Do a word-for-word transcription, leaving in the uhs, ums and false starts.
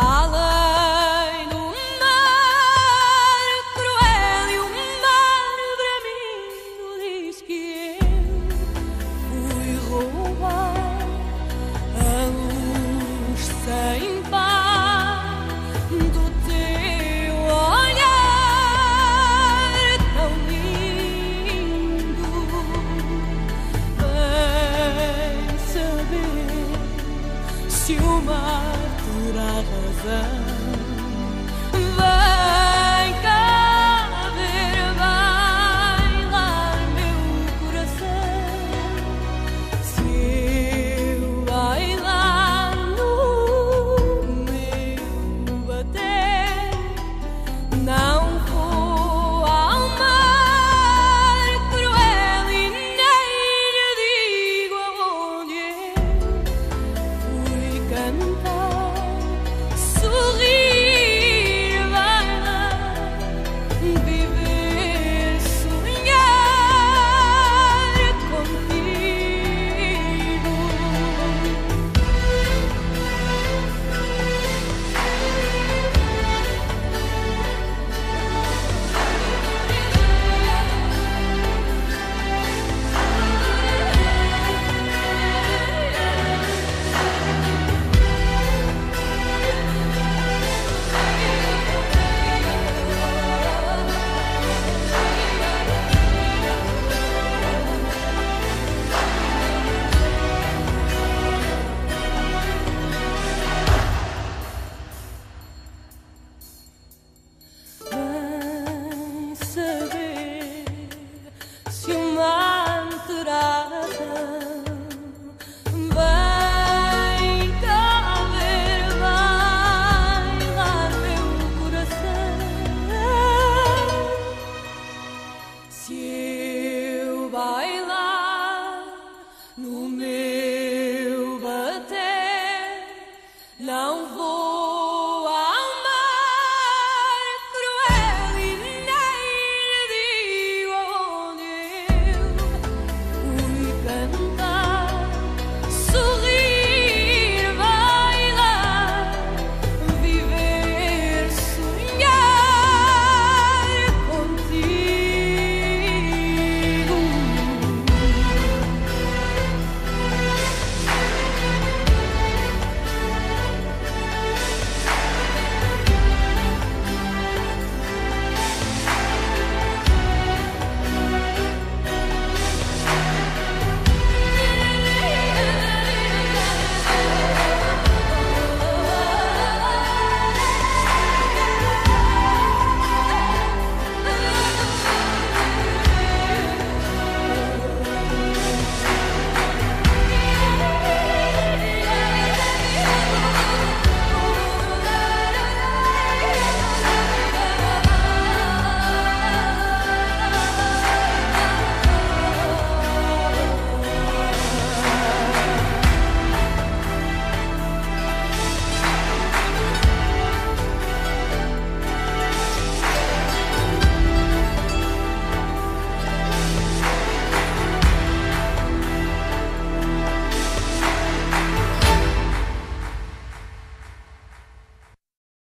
Ağla